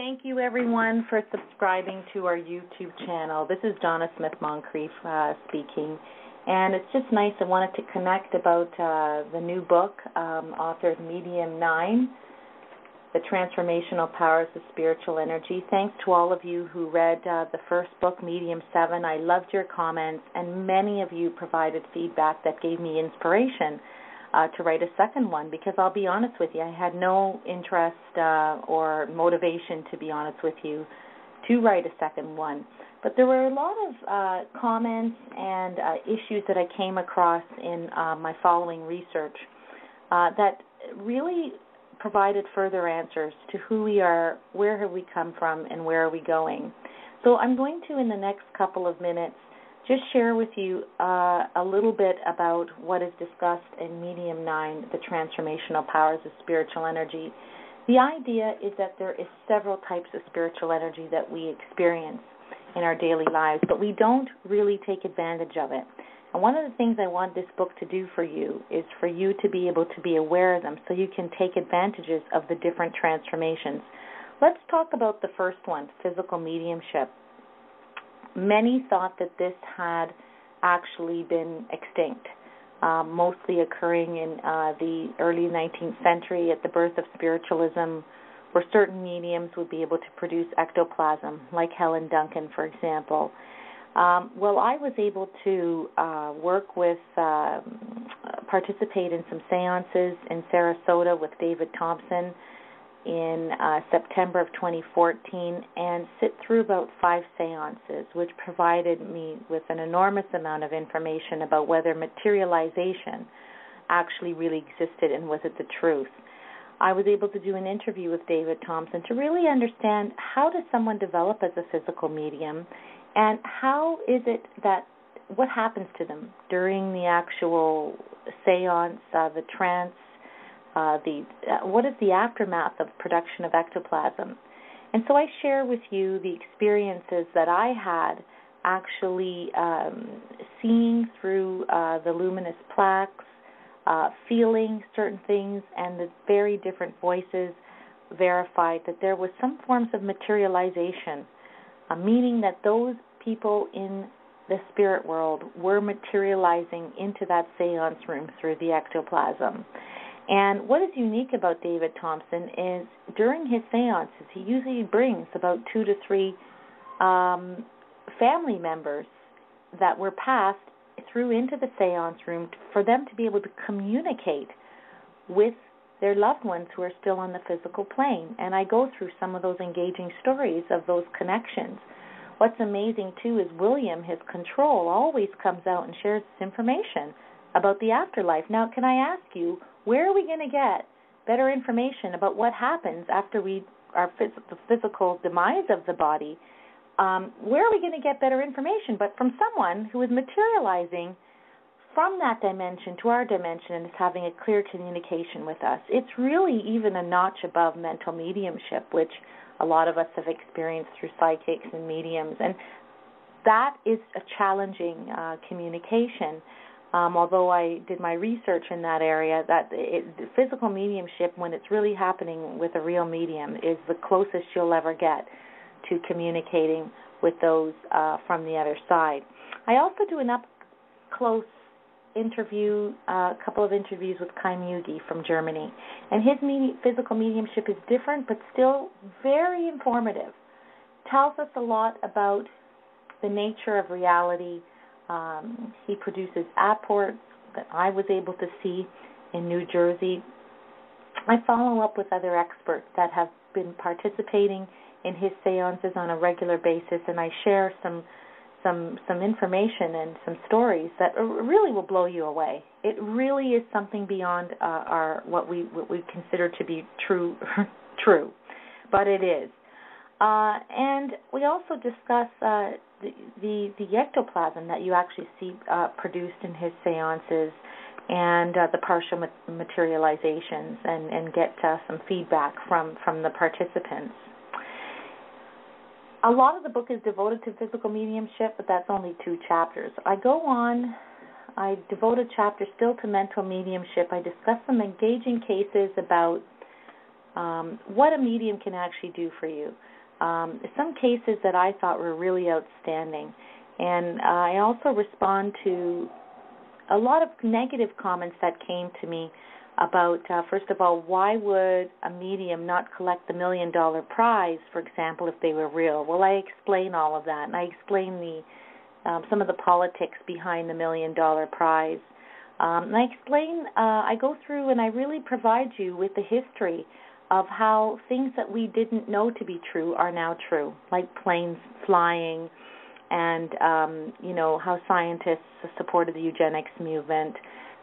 Thank you, everyone, for subscribing to our YouTube channel. This is Donna Smith-Moncrief speaking, and it's just nice. I wanted to connect about the new book, authored Medium 9, The Transformational Powers of Spiritual Energy. Thanks to all of you who read the first book, Medium 7. I loved your comments, and many of you provided feedback that gave me inspiration to write a second one, because I'll be honest with you, I had no interest or motivation, to be honest with you, to write a second one. But there were a lot of comments and issues that I came across in my following research that really provided further answers to who we are, where have we come from, and where are we going. So I'm going to, in the next couple of minutes, just share with you a little bit about what is discussed in Medium 9, the transformational powers of spiritual energy. The idea is that there is several types of spiritual energy that we experience in our daily lives, but we don't really take advantage of it. And one of the things I want this book to do for you is for you to be able to be aware of them so you can take advantages of the different transformations. Let's talk about the first one, physical mediumship. Many thought that this had actually been extinct, mostly occurring in the early 19th century at the birth of spiritualism, where certain mediums would be able to produce ectoplasm, like Helen Duncan, for example. Well, I was able to work with, participate in some seances in Sarasota with David Thompson in September of 2014, and sit through about 5 seances, which provided me with an enormous amount of information about whether materialization actually really existed and was it the truth. I was able to do an interview with David Thompson to really understand, how does someone develop as a physical medium, and how is it that what happens to them during the actual seance, the trance, what is the aftermath of production of ectoplasm? And so I share with you the experiences that I had actually seeing through the luminous plaques, feeling certain things, and the very different voices verified that there was some forms of materialization, meaning that those people in the spirit world were materializing into that seance room through the ectoplasm. And what is unique about David Thompson is during his seances, he usually brings about 2 to 3 family members that were passed through into the seance room for them to be able to communicate with their loved ones who are still on the physical plane. And I go through some of those engaging stories of those connections. What's amazing, too, is William, his control, always comes out and shares this information about the afterlife. Now, can I ask you, where are we going to get better information about what happens after we are the physical demise of the body? Where are we going to get better information but from someone who is materializing from that dimension to our dimension and is having a clear communication with us? It's really even a notch above mental mediumship, which a lot of us have experienced through psychics and mediums. And that is a challenging communication. Although I did my research in that area, physical mediumship, when it's really happening with a real medium, is the closest you'll ever get to communicating with those from the other side. I also do an up-close interview, a couple of interviews with Kai Mugi from Germany, and his physical mediumship is different but still very informative. Tells us a lot about the nature of reality. He produces apports that I was able to see in New Jersey. I follow up with other experts that have been participating in his seances on a regular basis, and I share some information and some stories that really will blow you away. It really is something beyond what we consider to be true, but it is. And we also discuss the ectoplasm that you actually see produced in his seances, and the partial materializations, and get some feedback from the participants. A lot of the book is devoted to physical mediumship, but that's only 2 chapters. I go on. I devote a chapter still to mental mediumship. I discuss some engaging cases about what a medium can actually do for you. some cases that I thought were really outstanding. And I also respond to a lot of negative comments that came to me about, first of all, why would a medium not collect the $1 million prize, for example, if they were real? Well, I explain all of that, and I explain some of the politics behind the $1 million prize. And I explain, I go through and I really provide you with the history of how things that we didn't know to be true are now true, like planes flying and, you know, how scientists supported the eugenics movement,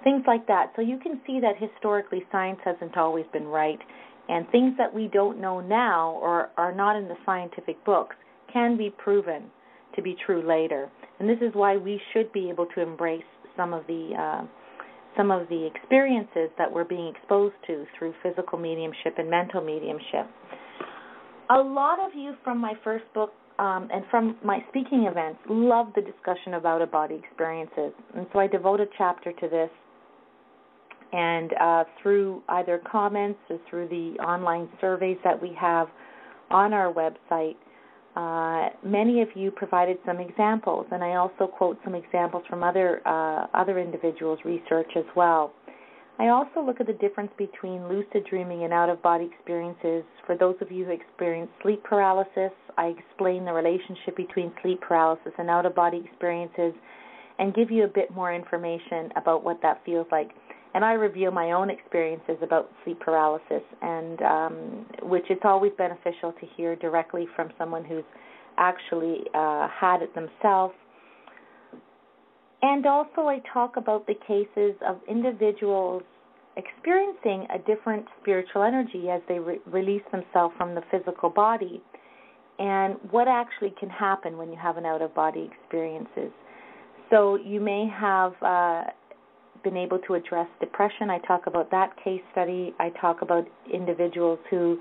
things like that. So you can see that historically science hasn't always been right, and things that we don't know now or are not in the scientific books can be proven to be true later. And this is why we should be able to embrace some of the experiences that we're being exposed to through physical mediumship and mental mediumship. A lot of you from my first book and from my speaking events love the discussion of out-of-body experiences. And so I devote a chapter to this. And through either comments or through the online surveys that we have on our website, many of you provided some examples, and I also quote some examples from other individuals' research as well. I also look at the difference between lucid dreaming and out-of-body experiences. For those of you who experience sleep paralysis, I explain the relationship between sleep paralysis and out-of-body experiences and give you a bit more information about what that feels like. And I reveal my own experiences about sleep paralysis, and which it's always beneficial to hear directly from someone who's actually had it themselves. And also I talk about the cases of individuals experiencing a different spiritual energy as they release themselves from the physical body, and what actually can happen when you have an out-of-body experiences. So you may have... been able to address depression. I talk about that case study. I talk about individuals who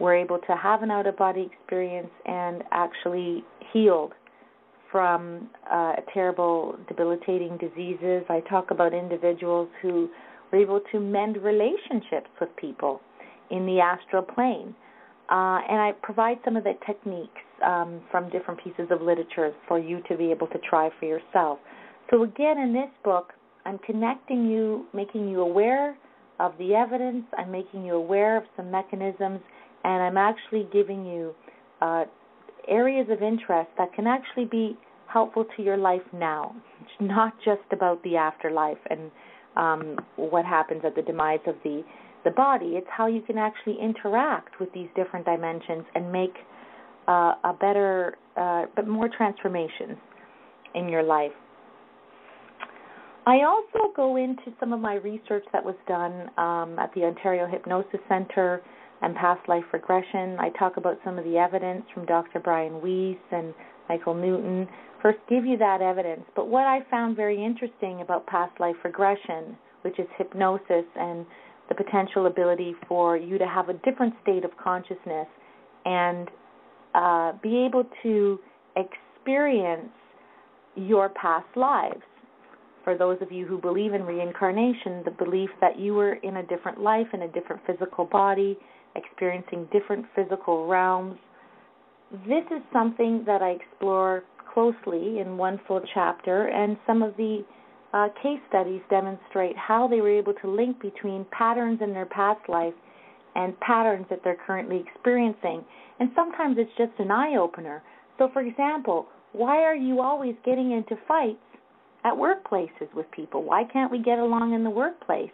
were able to have an out-of-body experience and actually healed from terrible, debilitating diseases. I talk about individuals who were able to mend relationships with people in the astral plane. And I provide some of the techniques from different pieces of literature for you to be able to try for yourself. So again, in this book, I'm connecting you, making you aware of the evidence, I'm making you aware of some mechanisms, and I'm actually giving you areas of interest that can actually be helpful to your life now. It's not just about the afterlife and what happens at the demise of the body. It's how you can actually interact with these different dimensions and make a better, but more transformations in your life. I also go into some of my research that was done at the Ontario Hypnosis Center and past life regression. I talk about some of the evidence from Dr. Brian Weiss and Michael Newton. First, give you that evidence. But what I found very interesting about past life regression, which is hypnosis and the potential ability for you to have a different state of consciousness and be able to experience your past lives. For those of you who believe in reincarnation, the belief that you were in a different life, in a different physical body, experiencing different physical realms, this is something that I explore closely in one full chapter, and some of the case studies demonstrate how they were able to link between patterns in their past life and patterns that they're currently experiencing. And sometimes it's just an eye-opener. So, for example, why are you always getting into fights at workplaces with people? Why can't we get along in the workplace?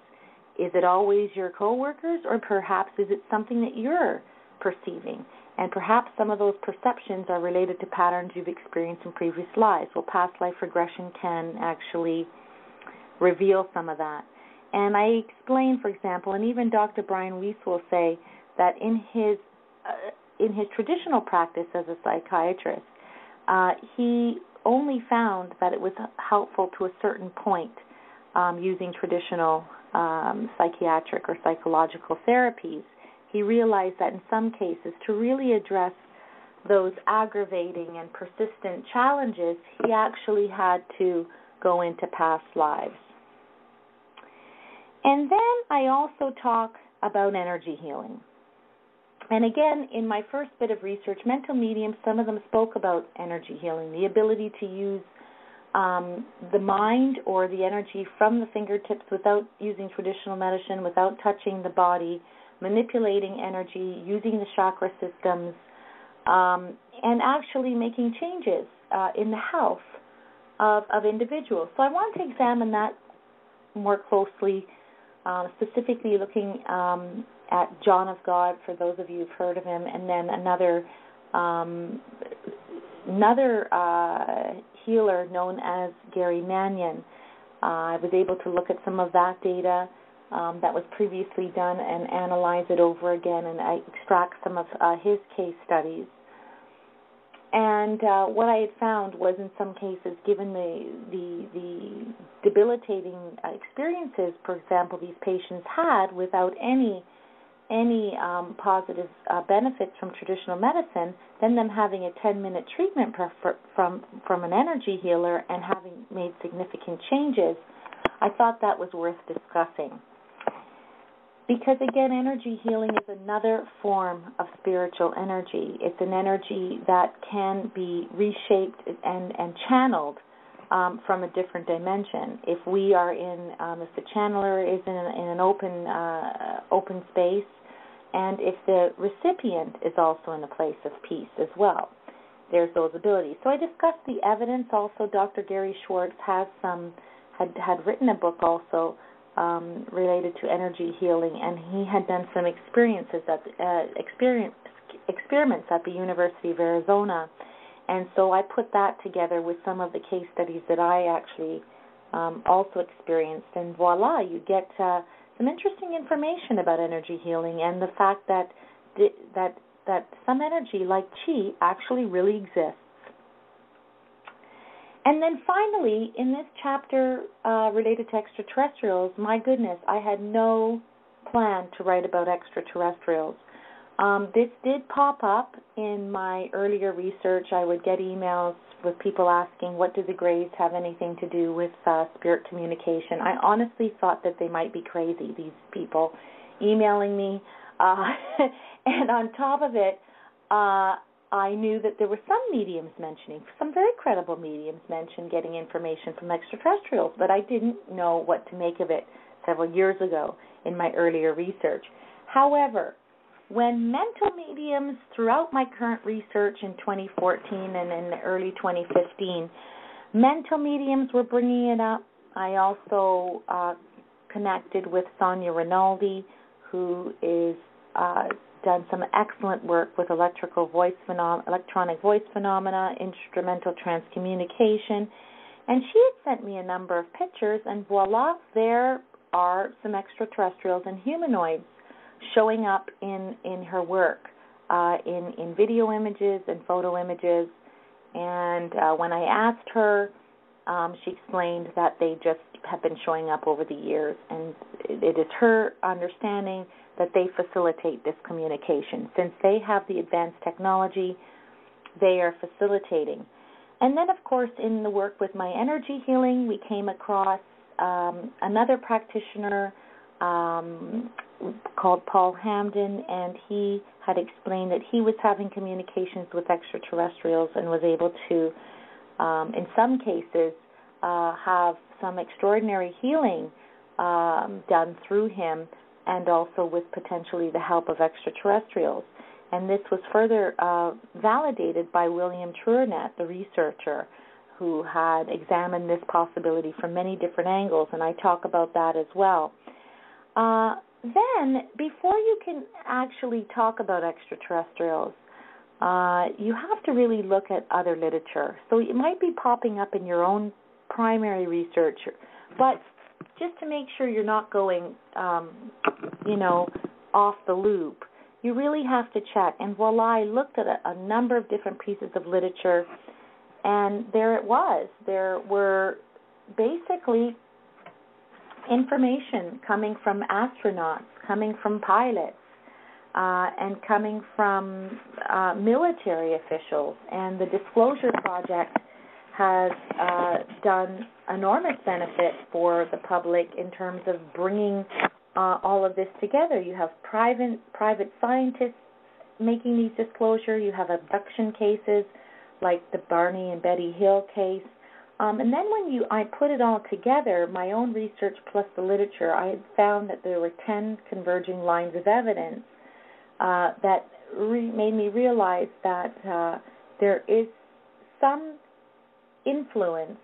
Is it always your coworkers, or perhaps is it something that you're perceiving? And perhaps some of those perceptions are related to patterns you've experienced in previous lives. Well, past life regression can actually reveal some of that. And I explain, for example, and even Dr. Brian Weiss will say that in his traditional practice as a psychiatrist, he only found that it was helpful to a certain point using traditional psychiatric or psychological therapies. He realized that in some cases, to really address those aggravating and persistent challenges, he actually had to go into past lives. And then I also talk about energy healing. And again, in my first bit of research, mental mediums, some of them spoke about energy healing, the ability to use the mind or the energy from the fingertips without using traditional medicine, without touching the body, manipulating energy, using the chakra systems, and actually making changes in the health of individuals. So I want to examine that more closely, specifically looking at John of God, for those of you who've heard of him, and then another healer known as Gary Mannion. I was able to look at some of that data that was previously done and analyze it over again, and I extract some of his case studies. And what I had found was, in some cases, given the debilitating experiences, for example, these patients had without any positive benefits from traditional medicine, then them having a 10-minute treatment from an energy healer and having made significant changes, I thought that was worth discussing. Because, again, energy healing is another form of spiritual energy. It's an energy that can be reshaped and channeled from a different dimension. If we are in, if the channeler is in an open space, and if the recipient is also in a place of peace as well, there's those abilities. So I discussed the evidence. Also, Dr. Gary Schwartz had written a book also related to energy healing, and he had done some experiments at the University of Arizona. And so I put that together with some of the case studies that I actually also experienced. And voila, you get some interesting information about energy healing and the fact that that some energy, like chi, actually really exists. And then finally, in this chapter related to extraterrestrials, my goodness, I had no plan to write about extraterrestrials. This did pop up in my earlier research. I would get emails with people asking, what do the Greys have anything to do with spirit communication? I honestly thought that they might be crazy, these people emailing me. And on top of it, I knew that there were some very credible mediums mentioned getting information from extraterrestrials, but I didn't know what to make of it several years ago in my earlier research. However, when mental mediums throughout my current research in 2014 and in the early 2015, mental mediums were bringing it up. I also connected with Sonia Rinaldi, who is done some excellent work with electronic voice phenomena, instrumental transcommunication, and she had sent me a number of pictures, and voila, there are some extraterrestrials and humanoids showing up in her work, in video images and photo images. And when I asked her, she explained that they just have been showing up over the years, and it is her understanding that they facilitate this communication. Since they have the advanced technology, they are facilitating. And then, of course, in the work with my energy healing, we came across another practitioner called Paul Hamden, and he had explained that he was having communications with extraterrestrials and was able to, in some cases, have some extraordinary healing done through him, and also with potentially the help of extraterrestrials. And this was further validated by William Truernet, the researcher, who had examined this possibility from many different angles, and I talk about that as well. Then, before you can actually talk about extraterrestrials, you have to really look at other literature. So it might be popping up in your own primary research, but just to make sure you're not going, off the loop, you really have to check. And voila, I looked at a number of different pieces of literature, and there it was. There were basically information coming from astronauts, coming from pilots, and coming from military officials. And the Disclosure project has done enormous benefit for the public in terms of bringing all of this together. You have private scientists making these disclosures. You have abduction cases like the Barney and Betty Hill case. And then when I put it all together, my own research plus the literature, I had found that there were 10 converging lines of evidence that made me realize that there is some influence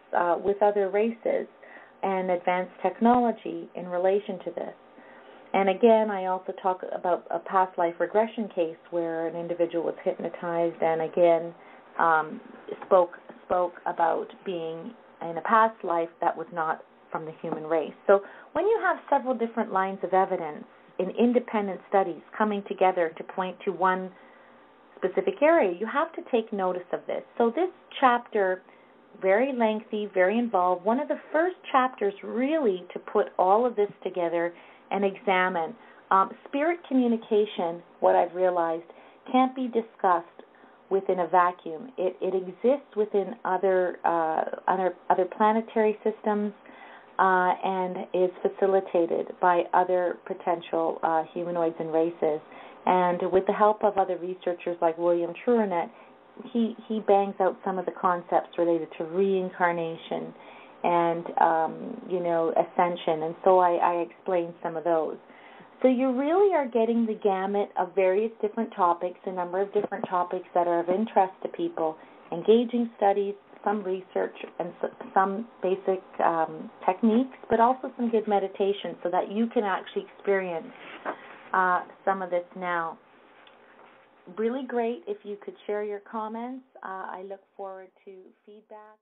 with other races and advanced technology in relation to this. And again, I also talk about a past life regression case where an individual was hypnotized and again spoke about being in a past life that was not from the human race. So when you have several different lines of evidence in independent studies coming together to point to one specific area, you have to take notice of this. So this chapter, very lengthy, very involved, one of the first chapters really to put all of this together and examine. Spirit communication, what I've realized, can't be discussed within a vacuum. It exists within other planetary systems and is facilitated by other potential humanoids and races. And with the help of other researchers like William Truernet, he bangs out some of the concepts related to reincarnation and, ascension. And so I explained some of those. So you really are getting the gamut of various different topics, a number of different topics that are of interest to people, engaging studies, some research, and some basic techniques, but also some good meditation so that you can actually experience some of this now. Really great if you could share your comments. I look forward to feedback.